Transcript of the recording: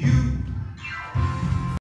You